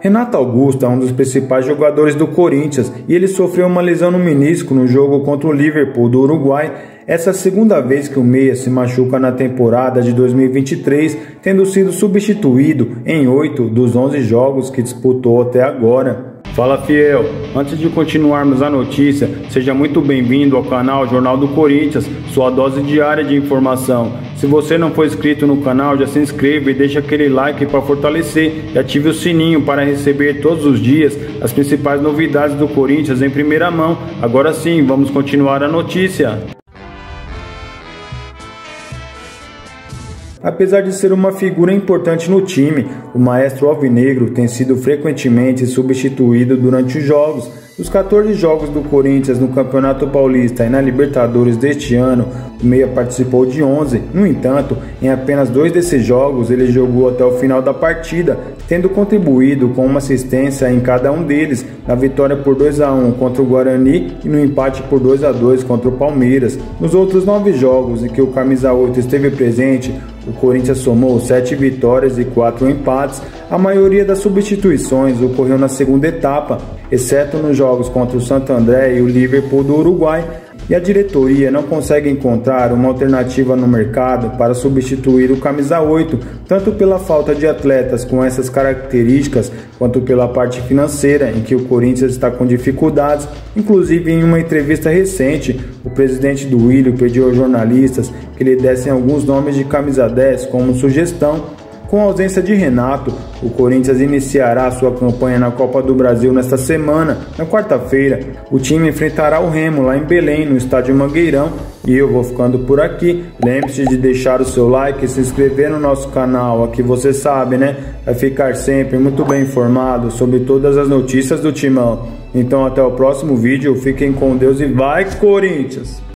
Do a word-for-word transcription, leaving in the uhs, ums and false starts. Renato Augusto é um dos principais jogadores do Corinthians e ele sofreu uma lesão no menisco no jogo contra o Liverpool do Uruguai. Essa é a segunda vez que o meia se machuca na temporada de dois mil e vinte e três, tendo sido substituído em oito dos onze jogos que disputou até agora. Fala Fiel, antes de continuarmos a notícia, seja muito bem-vindo ao canal Jornal do Corinthians, sua dose diária de informação. Se você não for inscrito no canal, já se inscreva e deixa aquele like para fortalecer e ative o sininho para receber todos os dias as principais novidades do Corinthians em primeira mão. Agora sim, vamos continuar a notícia. Apesar de ser uma figura importante no time, o maestro alvinegro tem sido frequentemente substituído durante os jogos. Dos quatorze jogos do Corinthians no Campeonato Paulista e na Libertadores deste ano, o meia participou de onze. No entanto, em apenas dois desses jogos ele jogou até o final da partida, tendo contribuído com uma assistência em cada um deles, na vitória por dois a um contra o Guarani e no empate por dois a dois contra o Palmeiras. Nos outros nove jogos em que o camisa oito esteve presente, o Corinthians somou sete vitórias e quatro empates. A maioria das substituições ocorreu na segunda etapa, exceto nos jogos contra o Santo André e o Liverpool do Uruguai, e a diretoria não consegue encontrar uma alternativa no mercado para substituir o camisa oito, tanto pela falta de atletas com essas características, quanto pela parte financeira, em que o Corinthians está com dificuldades. Inclusive, em uma entrevista recente, o presidente Duílio pediu aos jornalistas que lhe dessem alguns nomes de camisa dez como sugestão. Com a ausência de Renato, o Corinthians iniciará sua campanha na Copa do Brasil nesta semana. Na quarta-feira, o time enfrentará o Remo lá em Belém, no estádio Mangueirão. E eu vou ficando por aqui. Lembre-se de deixar o seu like e se inscrever no nosso canal. Aqui você sabe, né? Vai ficar sempre muito bem informado sobre todas as notícias do Timão. Então até o próximo vídeo. Fiquem com Deus e vai Corinthians!